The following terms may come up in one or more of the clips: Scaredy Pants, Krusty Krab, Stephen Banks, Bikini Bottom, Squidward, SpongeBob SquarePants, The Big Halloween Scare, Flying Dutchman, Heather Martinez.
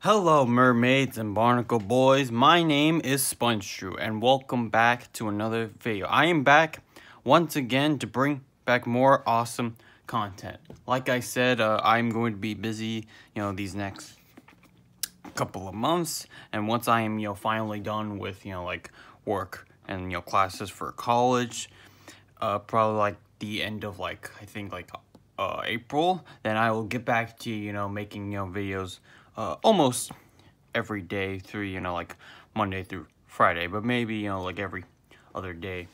Hello mermaids and barnacle boys, my name is SpongeTrue and welcome back to another video. I am back once again to bring back more awesome content. Like I said, I'm going to be busy, these next couple of months. And once I am, finally done with, like work and, classes for college, probably like the end of like, I think like April, then I will get back to, making, videos almost every day through, like Monday through Friday, but maybe, like every other day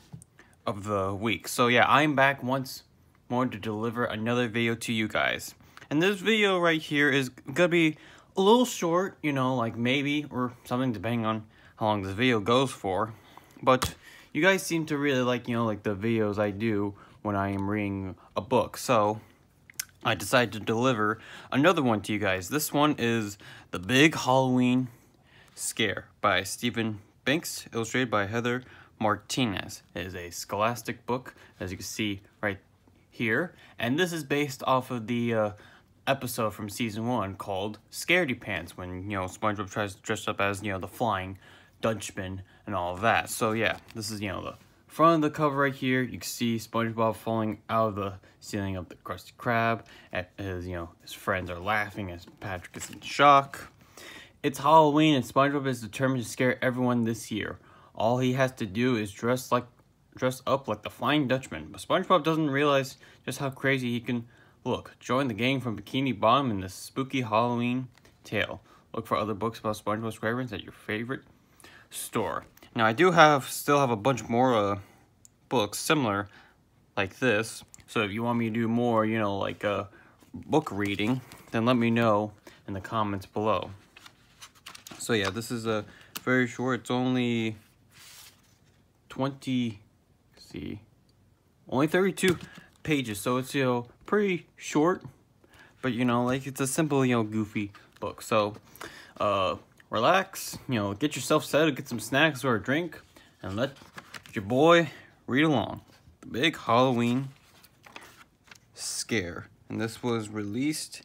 of the week. So yeah, I'm back once more to deliver another video to you guys. And this video right here is gonna be a little short, like maybe or something depending on how long this video goes for. But you guys seem to really like, like the videos I do when I am reading a book. So I decided to deliver another one to you guys. This one is The Big Halloween Scare by Stephen Banks, illustrated by Heather Martinez. It is a Scholastic book, as you can see right here. And this is based off of the episode from season 1 called Scaredy Pants, when, SpongeBob tries to dress up as, the Flying Dutchman and all of that. So yeah, this is, the front of the cover right here. You can see SpongeBob falling out of the ceiling of the Krusty Krab. His, his friends are laughing as Patrick is in shock. It's Halloween and SpongeBob is determined to scare everyone this year. All he has to do is dress up like the Flying Dutchman. But SpongeBob doesn't realize just how crazy he can look. Join the gang from Bikini Bottom in this spooky Halloween tale. Look for other books about SpongeBob SquarePants at your favorite store. Now I do still have a bunch more books similar like this, so if you want me to do more, like book reading, then let me know in the comments below. So yeah, this is a very short, it's only 32 pages, so it's pretty short, but like it's a simple, goofy book. So relax, get yourself settled, get some snacks or a drink, and let your boy read along. The Big Halloween Scare. And this was released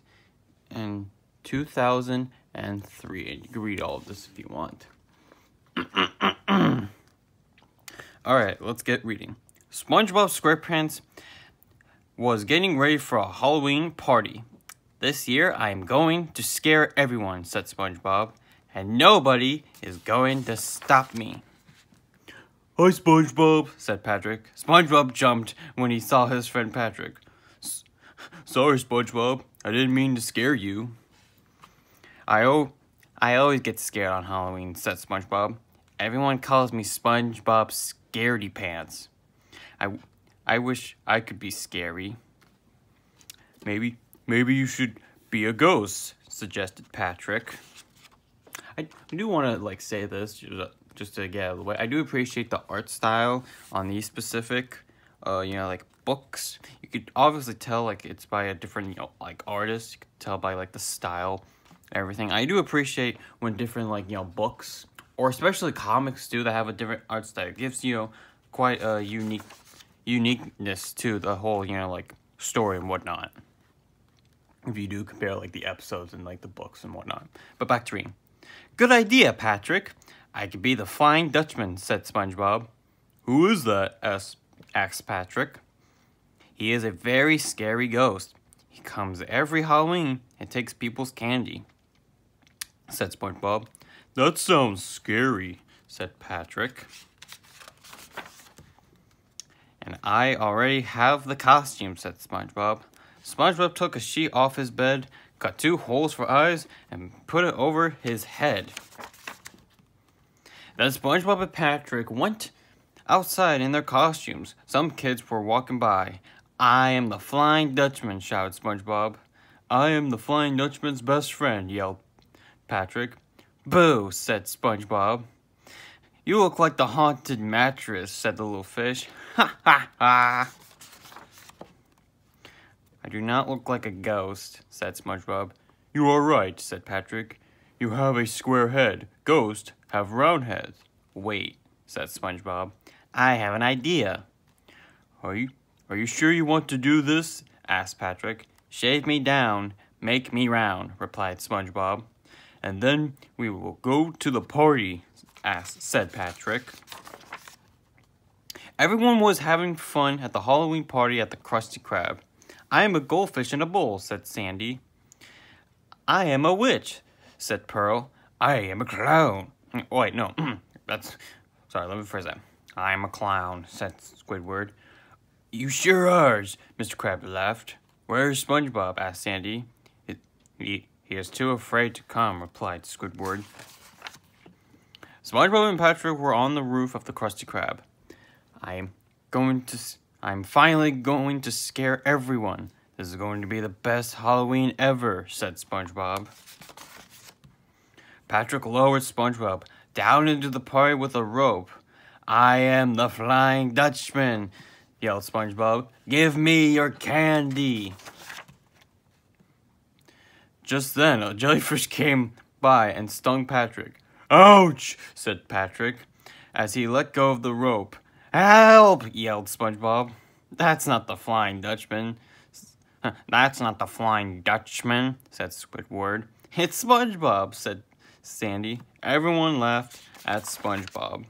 in 2003. And you can read all of this if you want. Alright, let's get reading. SpongeBob SquarePants was getting ready for a Halloween party. This year, I am going to scare everyone, said SpongeBob. And nobody is going to stop me. Hi, SpongeBob, said Patrick. SpongeBob jumped when he saw his friend Patrick. Sorry, SpongeBob. I didn't mean to scare you. I always get scared on Halloween, said SpongeBob. Everyone calls me SpongeBob Scaredy Pants. I wish I could be scary. Maybe you should be a ghost, suggested Patrick. I do want to like say this just to get out of the way. I do appreciate the art style on these specific, like books. You could obviously tell like it's by a different, like artist. You could tell by like the style, everything. I do appreciate when different like, books or especially comics do that have a different art style. It gives, quite a uniqueness to the whole, like story and whatnot. If you do compare like the episodes and like the books and whatnot. But back to reading. Good idea, Patrick. I could be the Flying Dutchman, said SpongeBob. Who is that? asked Patrick. He is a very scary ghost. He comes every Halloween and takes people's candy, said SpongeBob. That sounds scary, said Patrick. And I already have the costume, said SpongeBob. SpongeBob took a sheet off his bed, cut 2 holes for eyes, and put it over his head. Then SpongeBob and Patrick went outside in their costumes. Some kids were walking by. I am the Flying Dutchman, shouted SpongeBob. I am the Flying Dutchman's best friend, yelled Patrick. Boo, said SpongeBob. You look like the haunted mattress, said the little fish. Ha ha ha. I do not look like a ghost, said SpongeBob. You are right, said Patrick. You have a square head. Ghosts have round heads. Wait, said SpongeBob. I have an idea. Are you sure you want to do this? Asked Patrick. Shave me down, make me round, replied SpongeBob. and then we will go to the party," asked said Patrick. Everyone was having fun at the Halloween party at the Krusty Krab. "I am a goldfish in a bowl," said Sandy. "I am a witch," said Pearl. "I am a clown." Wait, no, sorry, let me rephrase that. "I am a clown," said Squidward. "You sure are," Mr. Crab laughed. "Where's SpongeBob?" asked Sandy. He is too afraid to come," replied Squidward. SpongeBob and Patrick were on the roof of the Krusty Krab. I'm finally going to scare everyone. "This is going to be the best Halloween ever," said SpongeBob. Patrick lowered SpongeBob down into the party with a rope. "I am the Flying Dutchman," yelled SpongeBob. "Give me your candy." Just then, a jellyfish came by and stung Patrick. "Ouch!" said Patrick as he let go of the rope. "Help!" yelled SpongeBob. "That's not the Flying Dutchman." "That's not the Flying Dutchman," said Squidward. "It's SpongeBob," said Sandy. Everyone laughed at SpongeBob.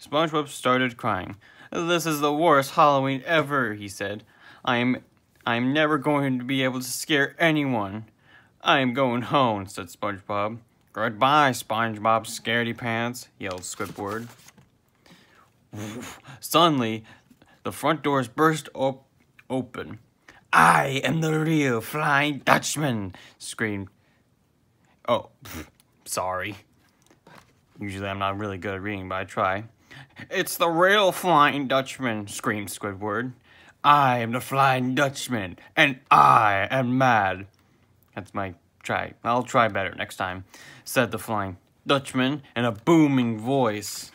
SpongeBob started crying. "This is the worst Halloween ever," he said. "I'm never going to be able to scare anyone." "I'm going home," said SpongeBob. "Goodbye, SpongeBob Scaredy Pants," yelled Squidward. Suddenly, the front doors burst open. "I am the real Flying Dutchman!" screamed. Oh, sorry. Usually I'm not really good at reading, but I try. "It's the real Flying Dutchman!" screamed Squidward. "I am the Flying Dutchman, and I am mad." "That's my try. I'll try better next time," said the Flying Dutchman in a booming voice.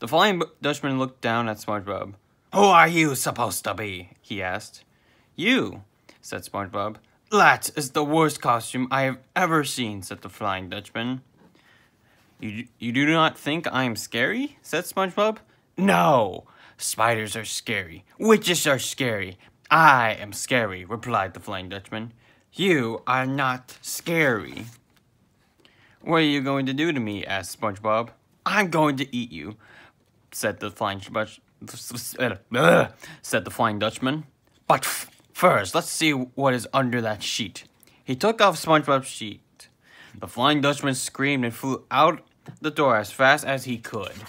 The Flying Dutchman looked down at SpongeBob. "Who are you supposed to be?" he asked. "You," said SpongeBob. "That is the worst costume I have ever seen," said the Flying Dutchman. You do not think I am scary?" said SpongeBob. "No, spiders are scary. Witches are scary. I am scary," replied the Flying Dutchman. "You are not scary." "What are you going to do to me?" asked SpongeBob. "I'm going to eat you," said the Flying Dutchman. "But first, let's see what is under that sheet." He took off SpongeBob's sheet. The Flying Dutchman screamed and flew out the door as fast as he could.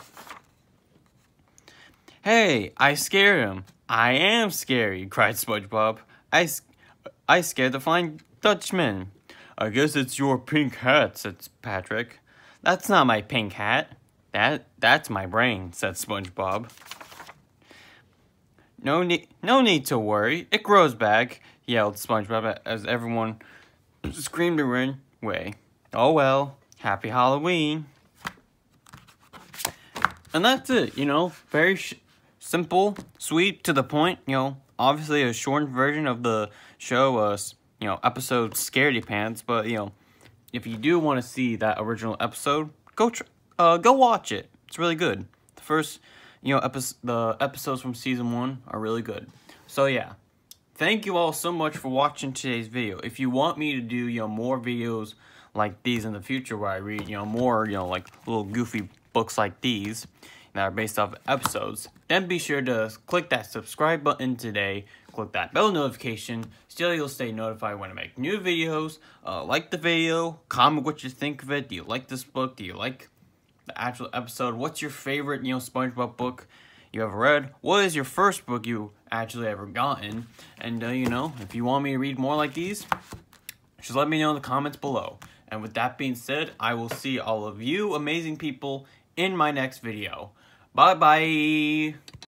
"Hey, I scared him. I am scary," cried SpongeBob. I scared the Flying Dutchman." "I guess it's your pink hat," said Patrick. "That's not my pink hat. That's my brain," said SpongeBob. No need to worry. It grows back," yelled SpongeBob as everyone screamed and ran away. "Oh well, happy Halloween." And that's it, you know, very simple, sweet, to the point, you know, obviously a shortened version of the show, you know, episode Scaredy Pants, but, you know, if you do want to see that original episode, go watch it. It's really good. The first, you know, the episodes from season 1 are really good. So yeah, thank you all so much for watching today's video. If you want me to do, you know, more videos like these in the future where I read, you know, more, you know, like little goofy books like these that are based off episodes, then be sure to click that subscribe button today. Click that bell notification, so you'll stay notified when I make new videos. Like the video, comment what you think of it. Do you like this book? Do you like the actual episode? What's your favorite, you know, SpongeBob book you ever read? What is your first book you actually ever gotten? And, you know, if you want me to read more like these, just let me know in the comments below. And with that being said, I will see all of you amazing people in my next video. Bye-bye!